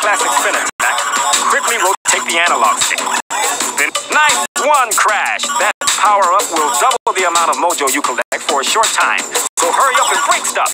Classic spinner back. Quickly rotate the analog stick. Then nice one crash. That power up will double the amount of mojo you collect for a short time. So hurry up and break stuff.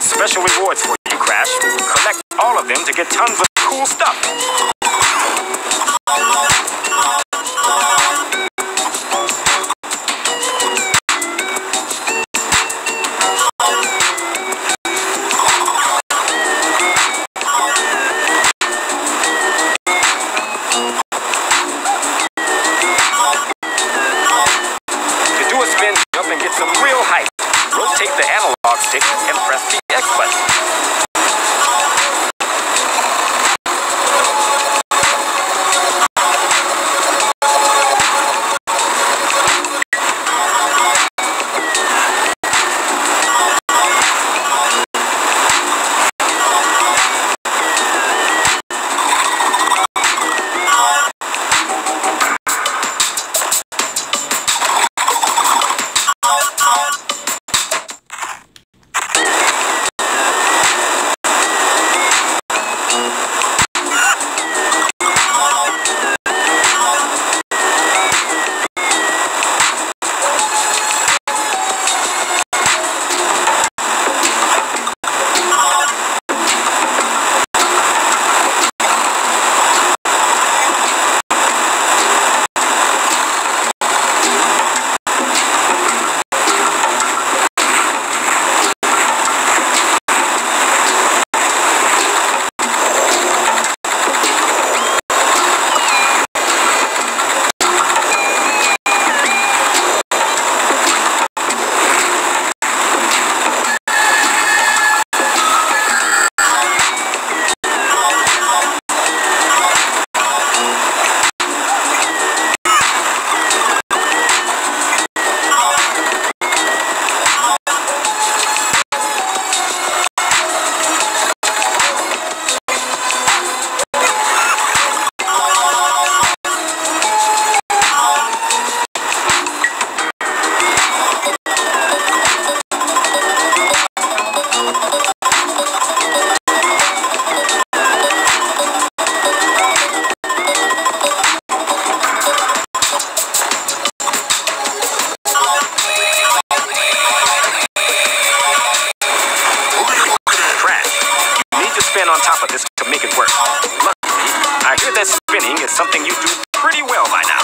Special rewards for you, Crash. Collect all of them to get tons of cool stuff. To do a spin jump and get some real height, rotate the analog stick and press the X button. On top of this to make it work. Luckily, I hear that spinning is something you do pretty well by now.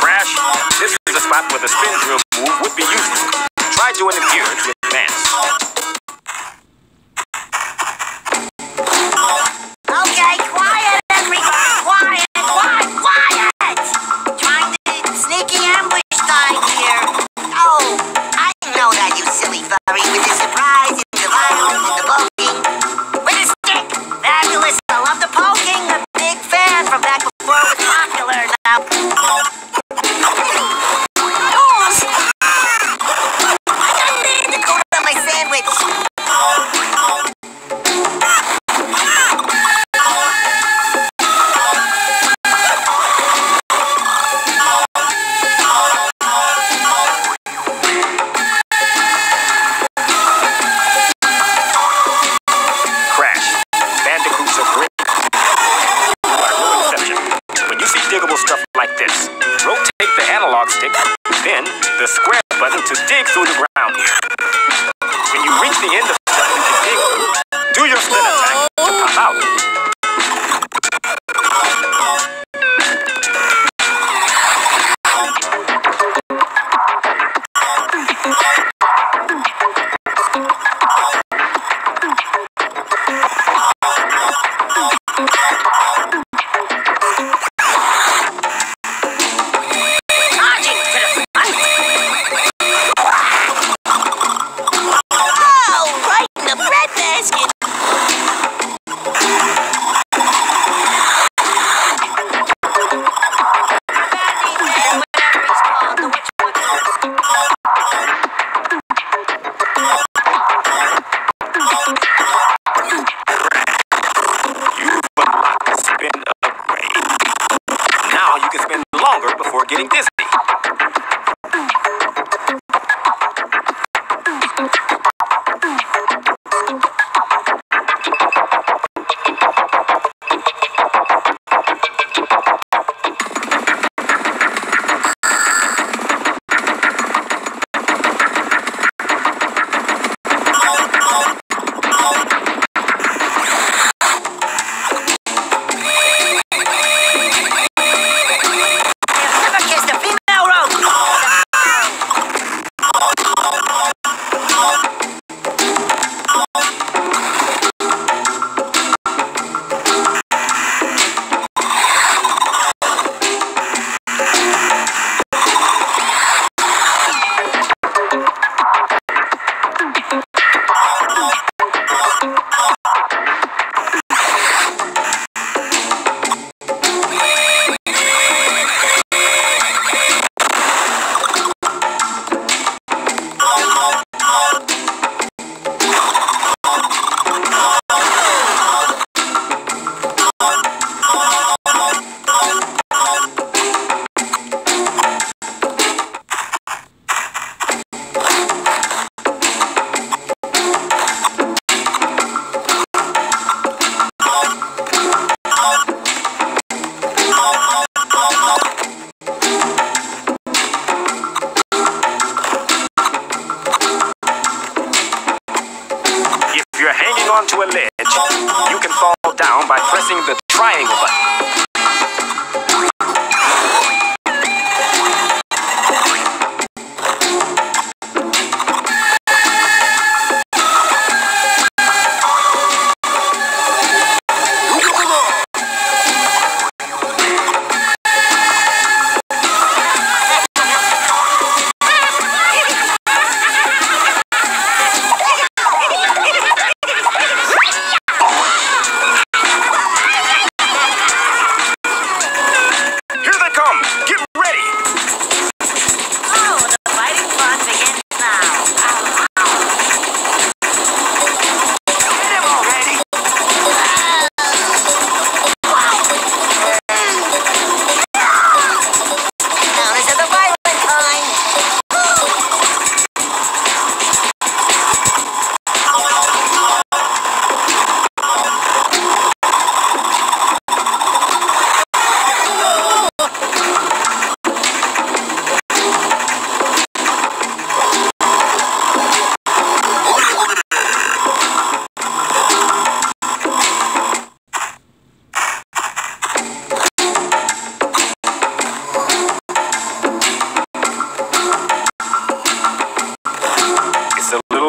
Crash, this is the spot where the spin drill move would be useful. Try doing it here to advance. Okay, quiet everybody! Quiet, quiet, quiet! Trying to sneaky ambush style here. Oh, I know that, you silly furry, with the surprise and the violence and the poking. With a stick! Fabulous, I love the poking. A big fan from back before it was popular now. rotate the analog stick, then the square button to dig through the ground. When you reach the end of the button to dig through, do your split attack to pop out. To a ledge, you can fall down by pressing the triangle button.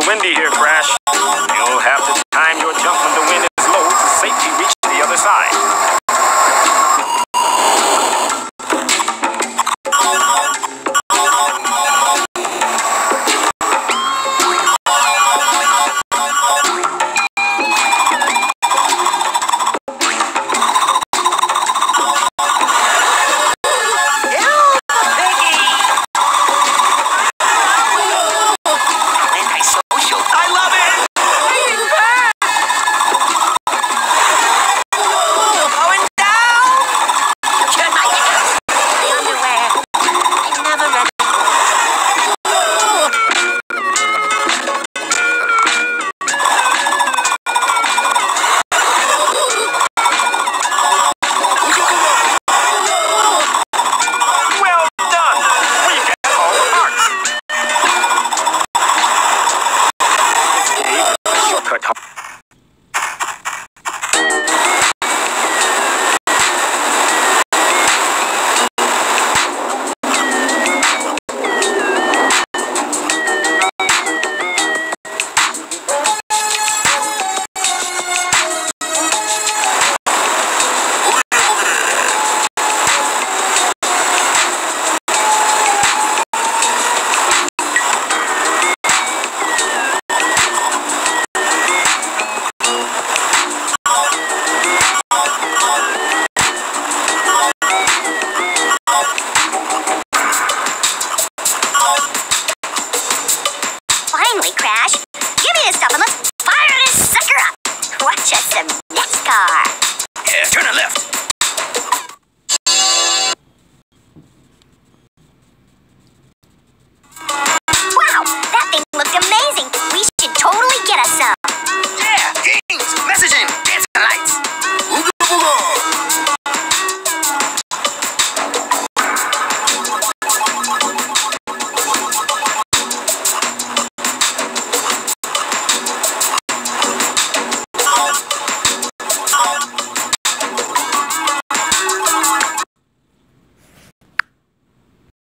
Windy here, Crash.